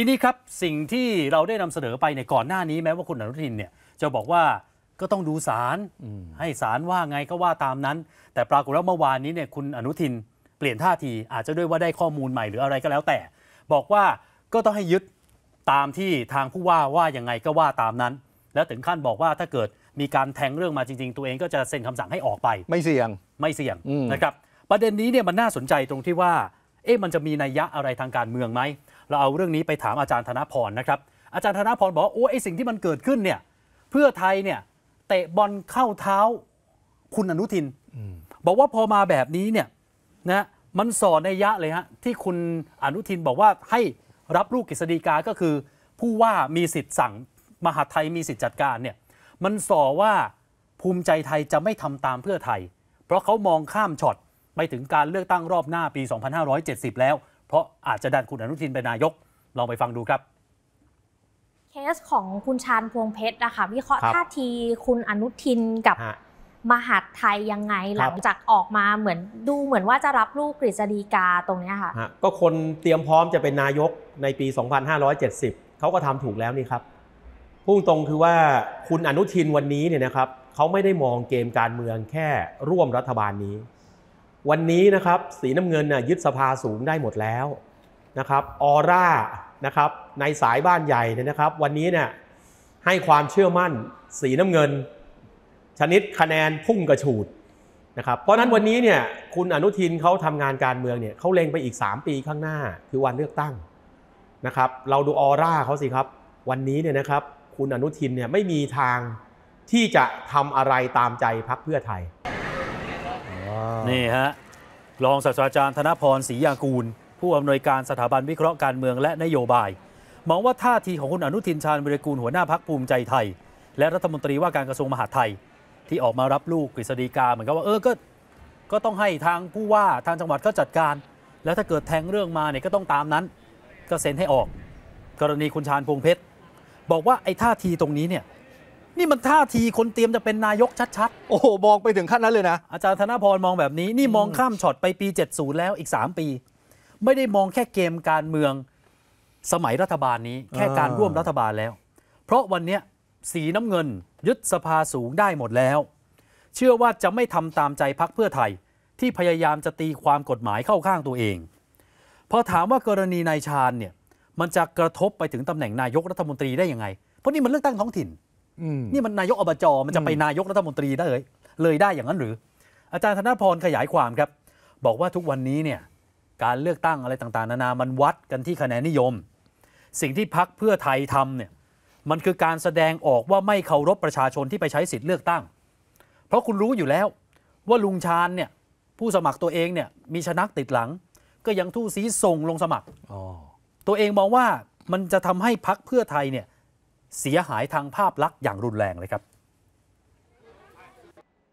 ทีนี้ครับสิ่งที่เราได้นำเสนอไปในก่อนหน้านี้แม้ว่าคุณอนุทินเนี่ยจะบอกว่าก็ต้องดูศาลให้ศาลว่าไงก็ว่าตามนั้นแต่ปรากฏว่าเมื่อวานนี้เนี่ยคุณอนุทินเปลี่ยนท่าทีอาจจะด้วยว่าได้ข้อมูลใหม่หรืออะไรก็แล้วแต่บอกว่าก็ต้องให้ยึดตามที่ทางผู้ว่าว่ายังไงก็ว่าตามนั้นแล้วถึงขั้นบอกว่าถ้าเกิดมีการแทงเรื่องมาจริงๆตัวเองก็จะเซ็นคำสั่งให้ออกไปไม่เสี่ยงนะครับประเด็นนี้เนี่ยมันน่าสนใจตรงที่ว่ามันจะมีนัยยะอะไรทางการเมืองไหมเราเอาเรื่องนี้ไปถามอาจารย์ธนพรนะครับอาจารย์ธนพรบอกว่าไอ้สิ่งที่มันเกิดขึ้นเนี่ยเพื่อไทยเนี่ยเตะบอลเข้าเท้าคุณอนุทินบอกว่าพอมาแบบนี้เนี่ยนะมันส่อนัยยะเลยฮะที่คุณอนุทินบอกว่าให้รับลูกกฤษฎีกาก็คือผู้ว่ามีสิทธิ์สั่งมหาไทยมีสิทธิ์จัดการเนี่ยมันส่อว่าภูมิใจไทยจะไม่ทำตามเพื่อไทยเพราะเขามองข้ามช็อตไปถึงการเลือกตั้งรอบหน้าปี 2570 แล้วเพราะอาจจะดันคุณอนุทินเป็นนายกลองไปฟังดูครับเคสของคุณชาญพวงเพชรนะคะวิเคราะห์ท่าทีคุณอนุทินกับมหาดไทยยังไงหลังจากออกมาเหมือนว่าจะรับลูกกฤษฎีกาตรงนี้ค่ะก็คนเตรียมพร้อมจะเป็นนายกในปี 2570 เขาก็ทำถูกแล้วนี่ครับพูดตรงคือว่าคุณอนุทินวันนี้เนี่ยนะครับเขาไม่ได้มองเกมการเมืองแค่ร่วมรัฐบาลนี้วันนี้นะครับสีน้ำเงินยึดสภาสูงได้หมดแล้วนะครับออร่านะครับในสายบ้านใหญ่เนี่ยนะครับวันนี้เนี่ยให้ความเชื่อมั่นสีน้ำเงินชนิดคะแนนพุ่งกระฉูดนะครับเพราะนั้นวันนี้เนี่ยคุณอนุทินเขาทำงานการเมืองเนี่ยเขาเล็งไปอีก3ปีข้างหน้าคือวันเลือกตั้งนะครับเราดูออร่าเขาสิครับวันนี้เนี่ยนะครับคุณอนุทินเนี่ยไม่มีทางที่จะทำอะไรตามใจพรรคเพื่อไทยนี่ฮะรองศาสตราจารย์ธนพรศรียากูลผู้อำนวยการสถาบันวิเคราะห์การเมืองและนโยบายมองว่าท่าทีของคุณอนุทินชาญวิรุฬหัวหน้าพรรคภูมิใจไทยและรัฐมนตรีว่าการกระทรวงมหาดไทยที่ออกมารับลูกกฤษฎีกาเหมือนกับว่าก็ต้องให้ทางผู้ว่าทางจังหวัดเขาจัดการแล้วถ้าเกิดแทงเรื่องมาเนี่ยก็ต้องตามนั้นก็เซ็นให้ออกกรณีคุณชาญพวงเพชรบอกว่าไอ้ท่าทีตรงนี้เนี่ยนี่มันท่าทีคนเตรียมจะเป็นนายกชัดๆโอ้โหมองไปถึงขั้นนั้นเลยนะอาจารย์ธนพรมองแบบนี้นี่มองข้ามช็อตไปปี70แล้วอีก3ปีไม่ได้มองแค่เกมการเมืองสมัยรัฐบาลนี้แค่การร่วมรัฐบาลแล้วเพราะวันนี้สีน้ำเงินยึดสภาสูงได้หมดแล้วเชื่อว่าจะไม่ทำตามใจพรรคเพื่อไทยที่พยายามจะตีความกฎหมายเข้าข้างตัวเองพอถามว่ากรณีนายชาญเนี่ยมันจะกระทบไปถึงตำแหน่งนายกรัฐมนตรีได้ยังไงเพราะนี่มันเลือกตั้งท้องถิ่นนี่มันนายกอบจ.มันจะไปนายกรัฐมนตรีได้เลยได้อย่างนั้นหรืออาจารย์ธนพรขยายความครับบอกว่าทุกวันนี้เนี่ยการเลือกตั้งอะไรต่างๆนานามันวัดกันที่คะแนนนิยมสิ่งที่พรรคเพื่อไทยทำเนี่ยมันคือการแสดงออกว่าไม่เคารพประชาชนที่ไปใช้สิทธิ์เลือกตั้งเพราะคุณรู้อยู่แล้วว่าลุงชาญเนี่ยผู้สมัครตัวเองเนี่ยมีชนักติดหลังก็ยังทู่ซีส่งลงสมัครตัวเองมองว่ามันจะทำให้พรรคเพื่อไทยเนี่ยเสียหายทางภาพลักษณ์อย่างรุนแรงเลยครับ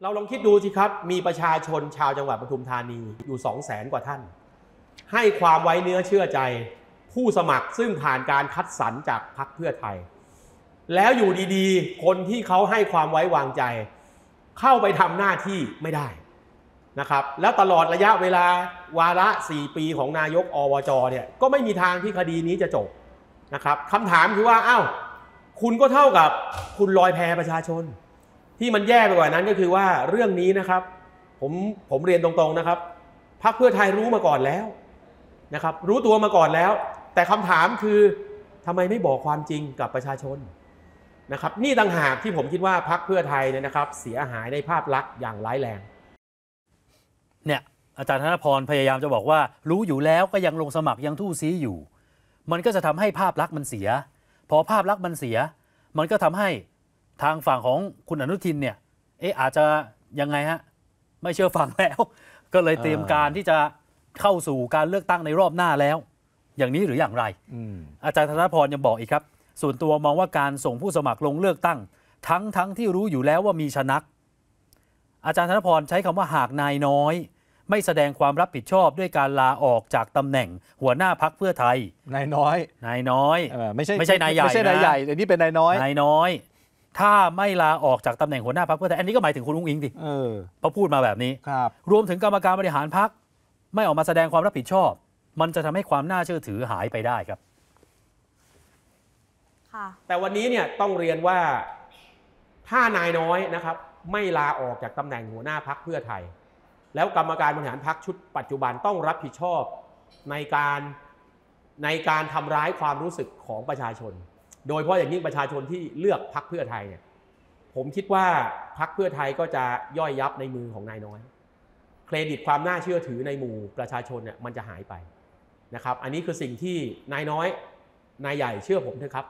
เราลองคิดดูสิครับมีประชาชนชาวจังหวัดปทุมธานีอยู่ 200,000 กว่าท่านให้ความไว้เนื้อเชื่อใจผู้สมัครซึ่งผ่านการคัดสรรจากพรรคเพื่อไทยแล้วอยู่ดีๆคนที่เขาให้ความไว้วางใจเข้าไปทำหน้าที่ไม่ได้นะครับแล้วตลอดระยะเวลาวาระ4ปีของนายกอบจ.เนี่ยก็ไม่มีทางที่คดีนี้จะจบนะครับคำถามคือว่าอ้าวคุณก็เท่ากับคุณลอยแพประชาชนที่มันแย่ไปกว่านั้นก็คือว่าเรื่องนี้นะครับผมเรียนตรงๆนะครับพรรคเพื่อไทยรู้มาก่อนแล้วนะครับรู้ตัวมาก่อนแล้วแต่คำถามคือทำไมไม่บอกความจริงกับประชาชนนะครับนี่ต่างหากที่ผมคิดว่าพรรคเพื่อไทยเนี่ยนะครับเสียหายในภาพลักษณ์อย่างร้ายแรงเนี่ยอาจารย์ธนพรพยายามจะบอกว่ารู้อยู่แล้วก็ยังลงสมัครยังทู่ซี้อยู่มันก็จะทำให้ภาพลักษณ์มันเสียพอภาพลักษณ์มันเสียมันก็ทำให้ทางฝั่งของคุณอนุทินเนี่ยอาจจะยังไงฮะไม่เชื่อฟังแล้วก็เลยเตรียมการที่จะเข้าสู่การเลือกตั้งในรอบหน้าแล้วอย่างนี้หรืออย่างไรอาจารย์ธนพรยังบอกอีกครับส่วนตัวมองว่าการส่งผู้สมัครลงเลือกตั้งทั้งที่รู้อยู่แล้วว่ามีชนักอาจารย์ธนพรใช้คำว่าหากนายน้อยไม่แสดงความรับผิดชอบด้วยการลาออกจากตำแหน่งหัวหน้าพรรคเพื่อไทยนายน้อยไม่ใช่นายใหญ่แต่นี่เป็นนายน้อยถ้าไม่ลาออกจากตำแหน่งหัวหน้าพรรคเพื่อไทยอันนี้ก็หมายถึงคุณอุ้งอิงดิเพราะพูดมาแบบนี้รวมถึงกรรมการบริหารพรรคไม่ออกมาแสดงความรับผิดชอบมันจะทำให้ความน่าเชื่อถือหายไปได้ครับ แต่วันนี้เนี่ยต้องเรียนว่าถ้านายน้อยนะครับไม่ลาออกจากตำแหน่งหัวหน้าพรรคเพื่อไทยแล้วกรรมการบริหารพรรคชุดปัจจุบันต้องรับผิดชอบในการทำร้ายความรู้สึกของประชาชนโดยเฉพาะอย่างยิ่งประชาชนที่เลือกพรรคเพื่อไทยเนี่ยผมคิดว่าพรรคเพื่อไทยก็จะย่อยยับในมือของนายน้อยเครดิตความน่าเชื่อถือในหมู่ประชาชนเนี่ยมันจะหายไปนะครับอันนี้คือสิ่งที่นายน้อยนายใหญ่เชื่อผมเถอะครับ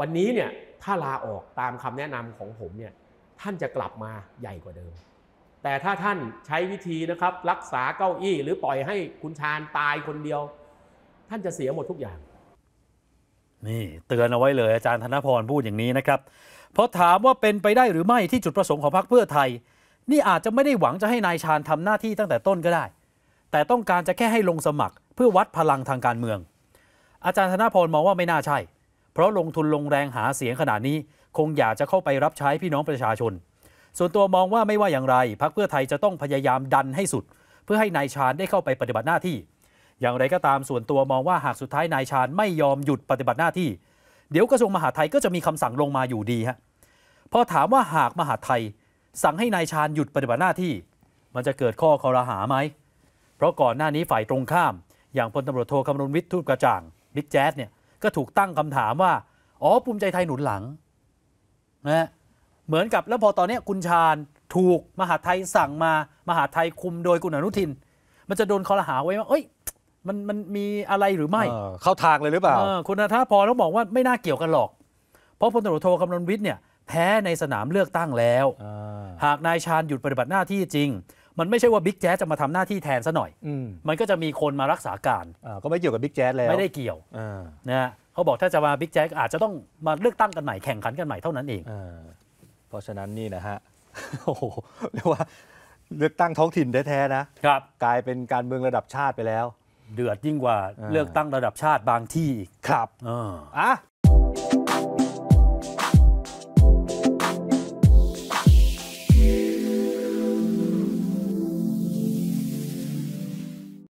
วันนี้เนี่ยถ้าลาออกตามคำแนะนำของผมเนี่ยท่านจะกลับมาใหญ่กว่าเดิมแต่ถ้าท่านใช้วิธีนะครับรักษาเก้าอี้หรือปล่อยให้คุณชาญตายคนเดียวท่านจะเสียหมดทุกอย่างนี่เตือนเอาไว้เลยอาจารย์ธนพรพูดอย่างนี้นะครับเพราะถามว่าเป็นไปได้หรือไม่ที่จุดประสงค์ของพรรคเพื่อไทยนี่อาจจะไม่ได้หวังจะให้นายชาญทำหน้าที่ตั้งแต่ต้นก็ได้แต่ต้องการจะแค่ให้ลงสมัครเพื่อวัดพลังทางการเมืองอาจารย์ธนพรมองว่าไม่น่าใช่เพราะลงทุนลงแรงหาเสียงขนาดนี้คงอยากจะเข้าไปรับใช้พี่น้องประชาชนส่วนตัวมองว่าไม่ว่าอย่างไรพรรคเพื่อไทยจะต้องพยายามดันให้สุดเพื่อให้นายชาญได้เข้าไปปฏิบัติหน้าที่อย่างไรก็ตามส่วนตัวมองว่าหากสุดท้ายนายชาญไม่ยอมหยุดปฏิบัติหน้าที่เดี๋ยวกระทรวงมหาดไทยก็จะมีคำสั่งลงมาอยู่ดีฮะพอถามว่าหากมหาดไทยสั่งให้นายชาญหยุดปฏิบัติหน้าที่มันจะเกิดข้อคอรหาไหมเพราะก่อนหน้านี้ฝ่ายตรงข้ามอย่างพลตำรวจโทคำนวณวิทย์ทูตกระจ่างบิ๊กแจ๊สเนี่ยก็ถูกตั้งคำถามว่าอ๋อภูมิใจไทยหนุนหลังนะเหมือนกับแล้วพอตอนนี้คุณชาญถูกมหาดไทยสั่งมามหาดไทยคุมโดยคุณอนุทินมันจะโดนคอรหาไว้ว่าเอ้ยมันมีอะไรหรือไม่เข้าทางเลยหรือเปล่าคุณธนาพรต้องบอกว่าไม่น่าเกี่ยวกันหรอกเพราะพลตำรวจโทคำนวณวิทย์เนี่ยแพ้ในสนามเลือกตั้งแล้วหากนายชาญหยุดปฏิบัติหน้าที่จริงมันไม่ใช่ว่าบิ๊กแจ๊สจะมาทำหน้าที่แทนซะหน่อยมันก็จะมีคนมารักษาการก็ไม่เกี่ยวกับบิ๊กแจ๊สแล้วไม่ได้เกี่ยวนะเขาบอกถ้าจะมาบิ๊กแจ๊สอาจจะต้องมาเลือกตั้งกันใหม่แข่งขันกันใหม่เท่านั้นเองเพราะฉะนั้นนี่นะฮะโอ้โหเรียกว่าเลือกตั้งท้องถิ่นแท้ๆนะครับกลายเป็นการเมืองระดับชาติไปแล้วเดือดยิ่งกว่าเลือกตั้งระดับชาติบางที่อีกครับ